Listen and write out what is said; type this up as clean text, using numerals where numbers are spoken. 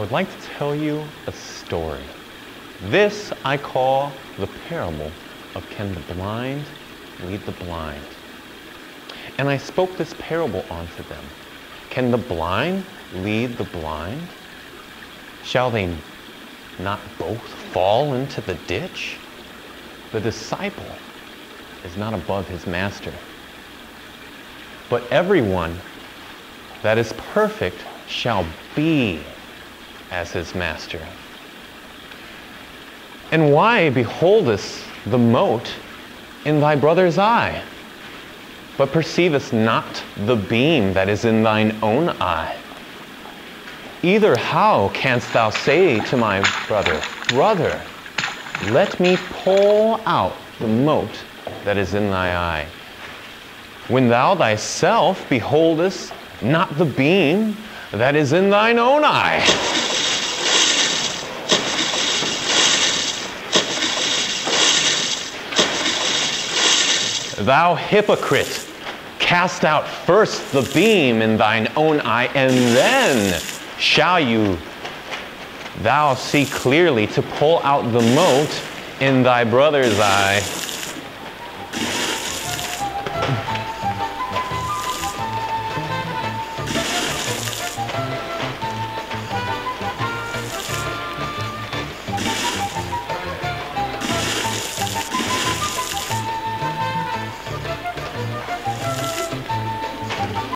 I would like to tell you a story. This I call the parable of Can the Blind Lead the Blind? And I spoke this parable unto them. Can the blind lead the blind? Shall they not both fall into the ditch? The disciple is not above his master. But everyone that is perfect shall be as his master. And why beholdest the mote in thy brother's eye, but perceivest not the beam that is in thine own eye? Either how canst thou say to my brother, Brother, let me pull out the mote that is in thy eye, when thou thyself beholdest not the beam that is in thine own eye? Thou hypocrite, cast out first the beam in thine own eye, and then shall thou see clearly to pull out the mote in thy brother's eye.